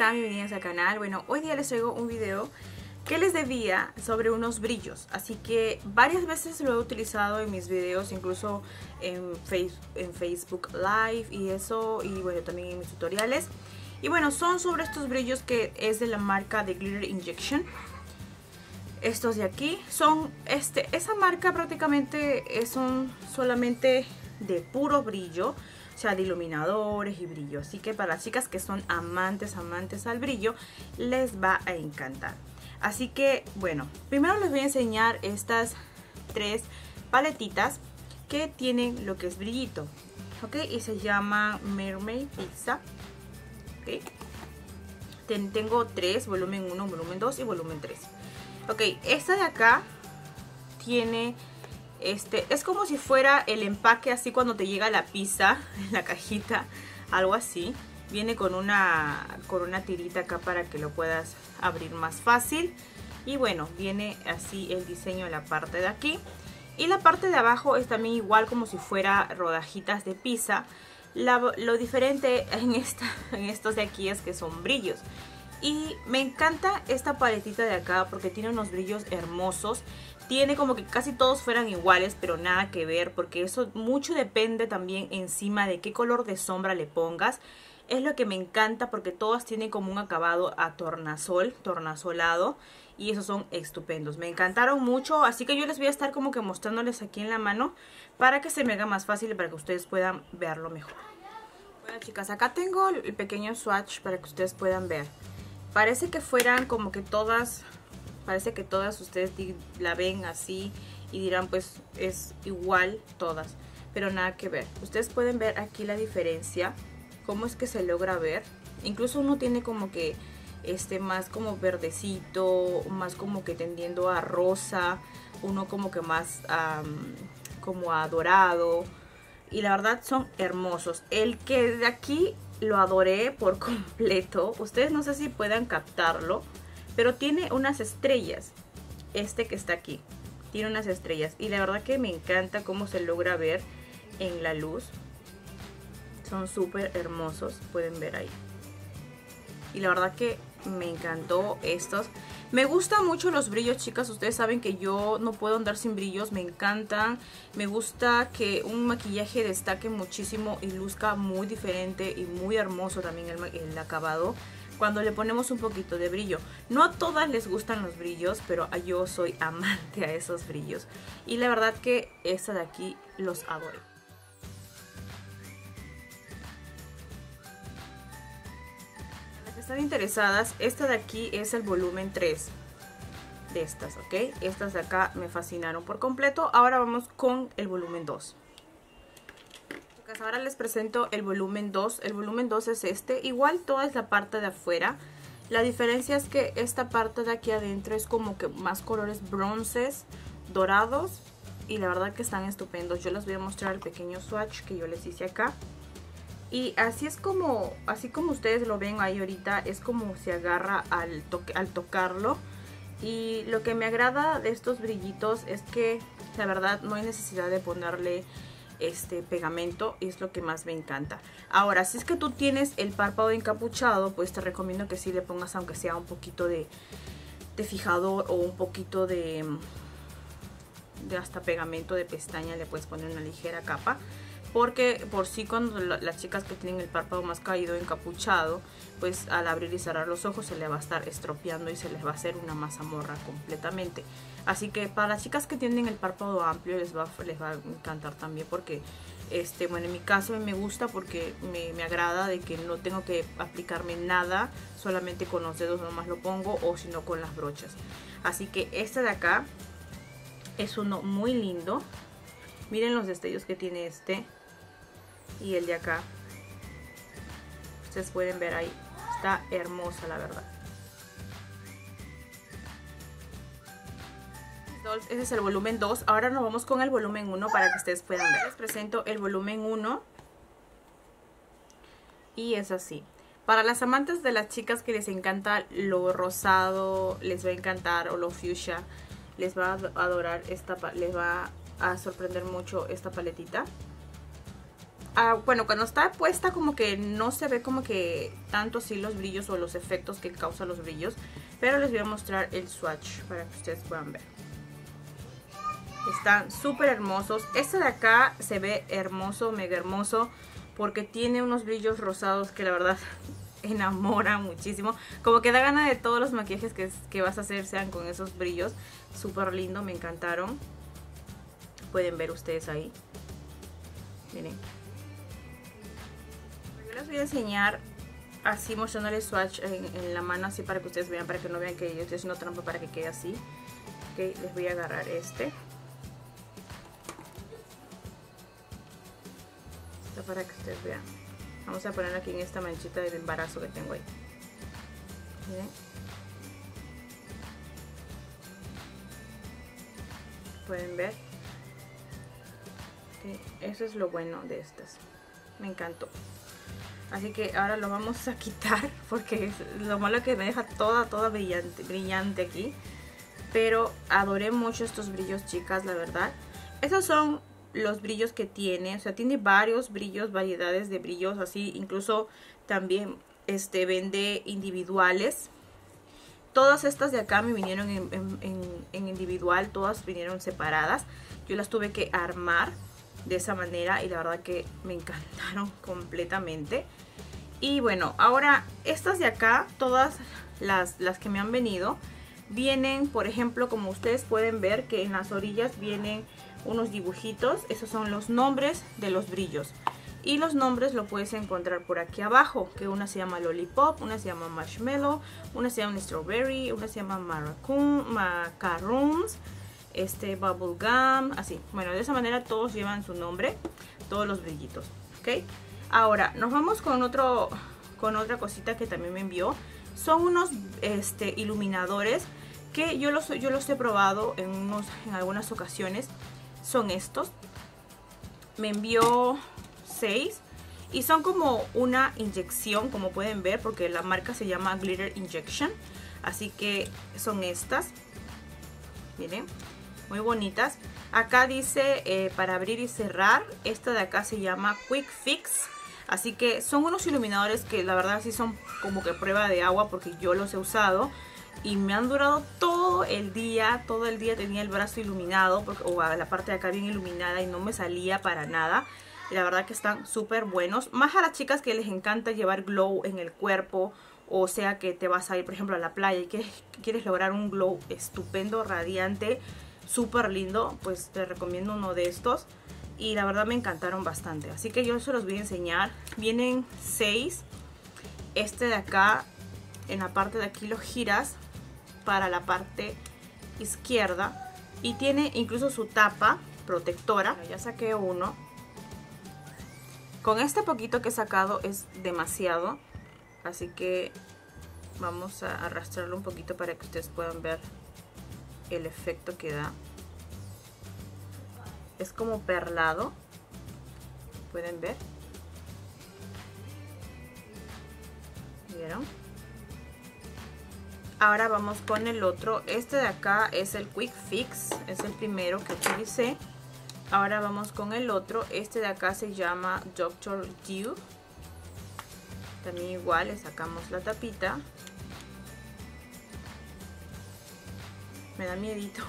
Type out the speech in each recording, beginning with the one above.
están? Bienvenidas al canal. Bueno, hoy día les traigo un video que les debía sobre unos brillos. Así que varias veces lo he utilizado en mis videos, incluso en Facebook Live y eso, y bueno, también en mis tutoriales. Y bueno, son sobre estos brillos que es de la marca de Glitter Injection. Estos de aquí son, esa marca prácticamente son solamente de puro brillo, o sea, de iluminadores y brillo. Así que para las chicas que son amantes al brillo, les va a encantar. Así que, bueno, primero les voy a enseñar estas tres paletitas que tienen lo que es brillito, ¿ok? Y se llama Mermaid Pizza, ¿ok? Tengo tres, volumen 1, volumen 2 y volumen 3. Ok, esta de acá tiene, es como si fuera el empaque así cuando te llega la pizza en la cajita, algo así. Viene con una tirita acá para que lo puedas abrir más fácil. Y bueno, viene así el diseño en la parte de aquí. Y la parte de abajo es también igual como si fuera rodajitas de pizza. Lo diferente en estos de aquí es que son brillos. Y me encanta esta paletita de acá porque tiene unos brillos hermosos. Tiene como que casi todos fueran iguales, pero nada que ver, porque eso mucho depende también encima de qué color de sombra le pongas. Es lo que me encanta porque todas tienen como un acabado a tornasol, tornasolado, y esos son estupendos. Me encantaron mucho, así que yo les voy a estar como que mostrándoles aquí en la mano para que se me haga más fácil y para que ustedes puedan verlo mejor. Bueno, chicas, acá tengo el pequeño swatch para que ustedes puedan ver. Parece que fueran como que todas, parece que todas ustedes la ven así y dirán pues es igual todas, pero nada que ver. Ustedes pueden ver aquí la diferencia. Cómo es que se logra ver, incluso uno tiene como que más como verdecito, más como que tendiendo a rosa, uno como que más como a dorado, y la verdad son hermosos. El que de aquí lo adoré por completo, ustedes no sé si puedan captarlo, pero tiene unas estrellas, que está aquí, tiene unas estrellas, y la verdad que me encanta cómo se logra ver en la luz. Son súper hermosos, pueden ver ahí. Y la verdad que me encantó estos. Me gustan mucho los brillos, chicas. Ustedes saben que yo no puedo andar sin brillos. Me encantan. Me gusta que un maquillaje destaque muchísimo y luzca muy diferente y muy hermoso también el acabado cuando le ponemos un poquito de brillo. No a todas les gustan los brillos, pero yo soy amante a esos brillos. Y la verdad que esta de aquí los adoro. Están interesadas, esta de aquí es el volumen 3 de estas, ok. Estas de acá me fascinaron por completo. Ahora vamos con el volumen 2. Ahora les presento el volumen 2. El volumen 2 es igual toda es la parte de afuera. La diferencia es que esta parte de aquí adentro es como que más colores bronces, dorados, y la verdad que están estupendos. Yo les voy a mostrar el pequeño swatch que yo les hice acá. Y así es como, ustedes lo ven ahí ahorita, es como se agarra al tocarlo. Y lo que me agrada de estos brillitos es que la verdad no hay necesidad de ponerle pegamento, y es lo que más me encanta. Ahora, si es que tú tienes el párpado encapuchado, pues te recomiendo que sí le pongas aunque sea un poquito de fijador o un poquito de hasta pegamento de pestaña, le puedes poner una ligera capa. Porque por sí cuando las chicas que tienen el párpado más caído, encapuchado, pues al abrir y cerrar los ojos se le va a estar estropeando y se les va a hacer una mazamorra completamente. Así que para las chicas que tienen el párpado amplio les va a encantar también, porque bueno, en mi caso me gusta porque me agrada de que no tengo que aplicarme nada, solamente con los dedos nomás lo pongo, o si no con las brochas. Así que este de acá es uno muy lindo. Miren los destellos que tiene y el de acá, ustedes pueden ver ahí, está hermosa la verdad. Ese es el volumen 2, ahora nos vamos con el volumen 1 para que ustedes puedan ver. Les presento el volumen 1 y es así. Para las amantes de las chicas que les encanta lo rosado, les va a encantar, o lo fuchsia, les va a adorar les va a sorprender mucho esta paletita. bueno, cuando está puesta como que no se ve como que tanto así los brillos o los efectos que causan los brillos, pero les voy a mostrar el swatch para que ustedes puedan ver. Están súper hermosos. Este de acá se ve hermoso, mega hermoso, porque tiene unos brillos rosados que la verdad enamora muchísimo. Como que da gana de todos los maquillajes que vas a hacer sean con esos brillos. Súper lindo, me encantaron. Pueden ver ustedes ahí. Miren. Yo les voy a enseñar así mostrándoles swatch en la mano, así para que ustedes vean, para que no vean que yo estoy haciendo trampa para que quede así. Ok, les voy a agarrar este. Esto para que ustedes vean. Vamos a poner aquí en esta manchita del embarazo que tengo ahí. Miren. Pueden ver. Okay, eso es lo bueno de estas. Me encantó. Así que ahora lo vamos a quitar porque es lo malo que me deja toda brillante, brillante aquí. Pero adoré mucho estos brillos, chicas, la verdad. Estos son los brillos que tiene. O sea, tiene varios brillos, variedades de brillos así. Incluso también vende individuales. Todas estas de acá me vinieron en individual. Todas vinieron separadas. Yo las tuve que armar de esa manera y la verdad que me encantaron completamente. Y bueno, ahora estas de acá, todas las que me han venido, vienen, por ejemplo, como ustedes pueden ver, que en las orillas vienen unos dibujitos. Esos son los nombres de los brillos. Y los nombres lo puedes encontrar por aquí abajo, que una se llama Lollipop, una se llama Marshmallow, una se llama Strawberry, una se llama Macaroons, Bubble Gum, así. Bueno, de esa manera todos llevan su nombre, todos los brillitos, ¿ok? Ahora, nos vamos con otra cosita que también me envió. Son unos iluminadores que yo los he probado en algunas ocasiones. Son estos. Me envió 6 y son como una inyección, como pueden ver, porque la marca se llama Glitter Injection. Así que son estas. Miren, muy bonitas. Acá dice para abrir y cerrar. Esta de acá se llama Quick Fix. Así que son unos iluminadores que la verdad sí son como que prueba de agua, porque yo los he usado y me han durado todo el día. Todo el día tenía el brazo iluminado o la parte de acá bien iluminada y no me salía para nada. La verdad que están súper buenos. Más a las chicas que les encanta llevar glow en el cuerpo. O sea que te vas a ir, por ejemplo, a la playa y quieres lograr un glow estupendo, radiante, súper lindo, pues te recomiendo uno de estos. Y la verdad me encantaron bastante. Así que yo se los voy a enseñar. Vienen 6. Este de acá, en la parte de aquí lo giras para la parte izquierda. Y tiene incluso su tapa protectora. Bueno, ya saqué uno. Con este poquito que he sacado es demasiado. Así que vamos a arrastrarlo un poquito para que ustedes puedan ver el efecto que da. Es como perlado. ¿Pueden ver? ¿Vieron? Ahora vamos con el otro. Este de acá es el Quick Fix. Es el primero que utilicé. Ahora vamos con el otro. Este de acá se llama Dr. Dew. También igual le sacamos la tapita. Me da miedito.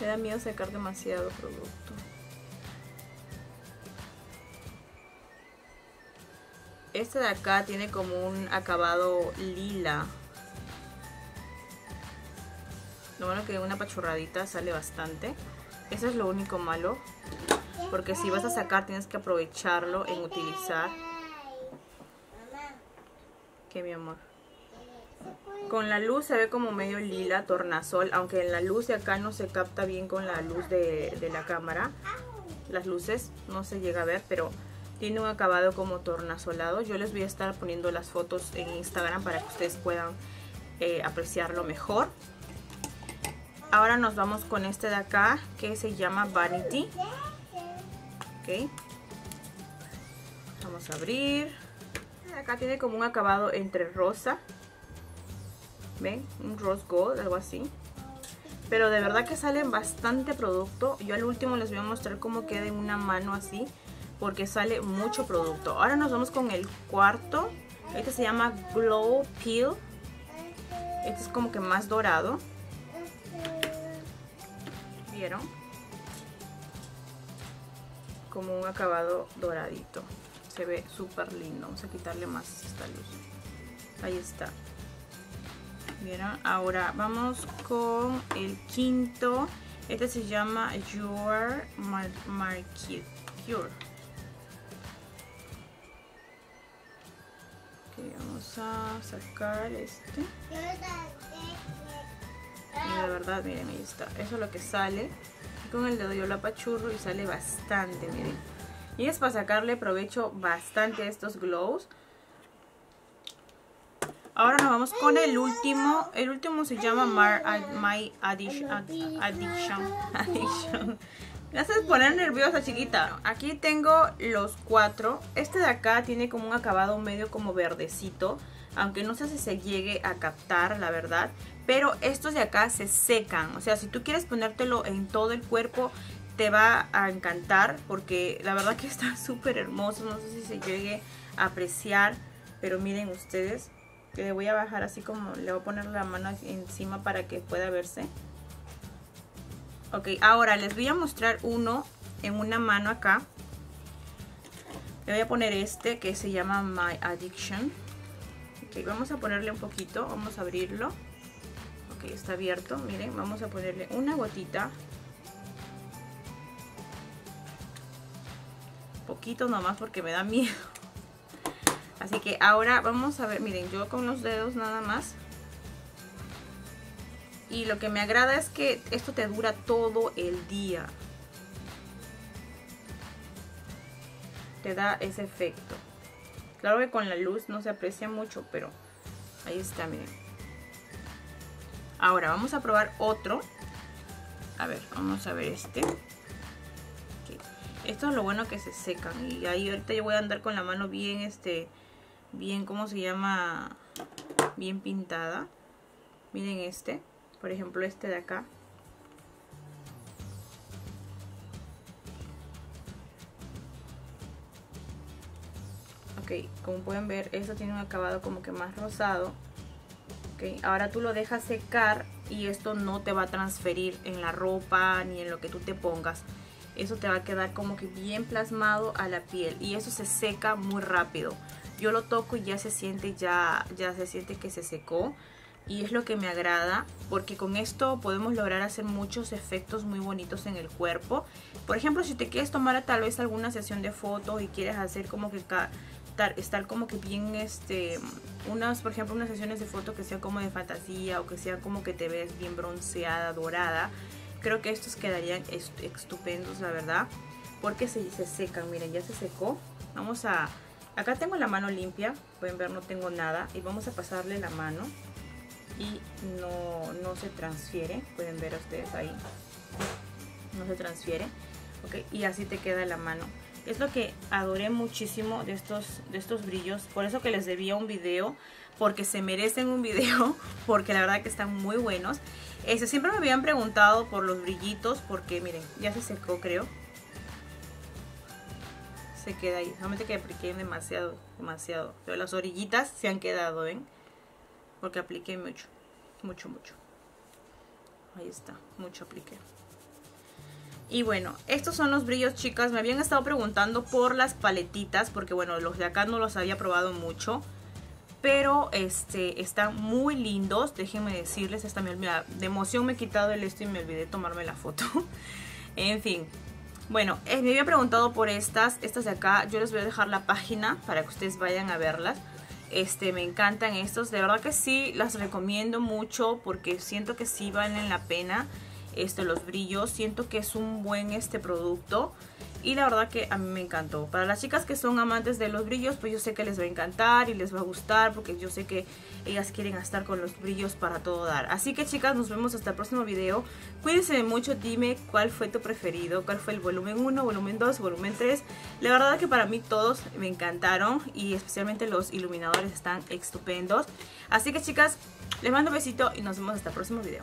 Me da miedo sacar demasiado producto. Este de acá tiene como un acabado lila. Lo bueno que una pachurradita sale bastante. Eso es lo único malo. Porque si vas a sacar tienes que aprovecharlo en utilizar. Que mi amor, con la luz se ve como medio lila tornasol, aunque en la luz de acá no se capta bien con la luz de la cámara, las luces no se llega a ver, pero tiene un acabado como tornasolado. Yo les voy a estar poniendo las fotos en Instagram para que ustedes puedan apreciarlo mejor. Ahora nos vamos con este de acá que se llama Vanity. Ok, vamos a abrir. Acá tiene como un acabado entre rosa, ven, un rose gold, algo así, pero de verdad que salen bastante producto. Yo al último les voy a mostrar cómo queda en una mano así, porque sale mucho producto. Ahora nos vamos con el cuarto. Este se llama Glow Peel. Este es como que más dorado. ¿Vieron? Como un acabado doradito. Se ve súper lindo. Vamos a quitarle más esta luz. Ahí está. ¿Vieron? Ahora vamos con el quinto. Este se llama Your Market. Okay, vamos a sacar este. Y de verdad, miren, ahí está. Eso es lo que sale. Y con el dedo yo lo apachurro y sale bastante, miren. Y es para sacarle provecho bastante a estos glows. Ahora nos vamos con el último. El último se llama My Addiction. Me haces poner nerviosa, chiquita. Aquí tengo los cuatro. Este de acá tiene como un acabado medio como verdecito. Aunque no sé si se llegue a captar, la verdad. Pero estos de acá se secan. O sea, si tú quieres ponértelo en todo el cuerpo, te va a encantar. Porque la verdad que está súper hermoso. No sé si se llegue a apreciar. Pero miren ustedes. Que le voy a bajar así como, le voy a poner la mano encima para que pueda verse. Ok, ahora les voy a mostrar uno en una mano acá. Le voy a poner este que se llama My Addiction. Ok, vamos a ponerle un poquito, vamos a abrirlo. Ok, está abierto, miren, vamos a ponerle una gotita. Poquito nomás porque me da miedo. Así que ahora vamos a ver, miren, yo con los dedos nada más. Y lo que me agrada es que esto te dura todo el día. Te da ese efecto. Claro que con la luz no se aprecia mucho, pero ahí está, miren. Ahora vamos a probar otro. A ver, vamos a ver este. Okay. Esto es lo bueno, que se secan. Y ahí ahorita yo voy a andar con la mano bien, bien, ¿cómo se llama? Bien pintada. Miren este. Por ejemplo, este de acá. Ok, como pueden ver, esto tiene un acabado como que más rosado. Ok, ahora tú lo dejas secar y esto no te va a transferir en la ropa ni en lo que tú te pongas. Eso te va a quedar como que bien plasmado a la piel y eso se seca muy rápido. Yo lo toco y ya se siente, ya se siente que se secó. Y es lo que me agrada, porque con esto podemos lograr hacer muchos efectos muy bonitos en el cuerpo. Por ejemplo, si te quieres tomar tal vez alguna sesión de fotos y quieres hacer como que estar como que bien, por ejemplo, unas sesiones de fotos que sean como de fantasía o que sean como que te ves bien bronceada, dorada. Creo que estos quedarían estupendos, la verdad, porque se secan. Miren, ya se secó. Vamos a... Acá tengo la mano limpia, pueden ver, no tengo nada. Y vamos a pasarle la mano. Y no se transfiere, pueden ver ustedes ahí, no se transfiere, ok, y así te queda la mano. Es lo que adoré muchísimo de estos brillos, por eso que les debía un video, porque se merecen un video, porque la verdad que están muy buenos. Siempre me habían preguntado por los brillitos, porque miren, ya se secó, creo. Se queda ahí, solamente que apliqué demasiado, demasiado, pero las orillitas se han quedado, ¿ven? Porque apliqué mucho. Ahí está, mucho apliqué. Y bueno, estos son los brillos, chicas. Me habían estado preguntando por las paletitas, porque bueno, los de acá no los había probado mucho. Pero están muy lindos, déjenme decirles. Hasta me olvidé, de emoción me he quitado el esto y me olvidé tomarme la foto. En fin. Bueno, me había preguntado por estas de acá. Yo les voy a dejar la página para que ustedes vayan a verlas. Me encantan estos, de verdad que sí, las recomiendo mucho porque siento que sí valen la pena los brillos, siento que es un buen producto y la verdad que a mí me encantó. Para las chicas que son amantes de los brillos, pues yo sé que les va a encantar y les va a gustar porque yo sé que ellas quieren estar con los brillos para todo dar. Así que chicas, nos vemos hasta el próximo video, cuídense mucho, dime cuál fue tu preferido, cuál fue el volumen 1, volumen 2, volumen 3, la verdad que para mí todos me encantaron y especialmente los iluminadores están estupendos. Así que chicas, les mando un besito y nos vemos hasta el próximo video.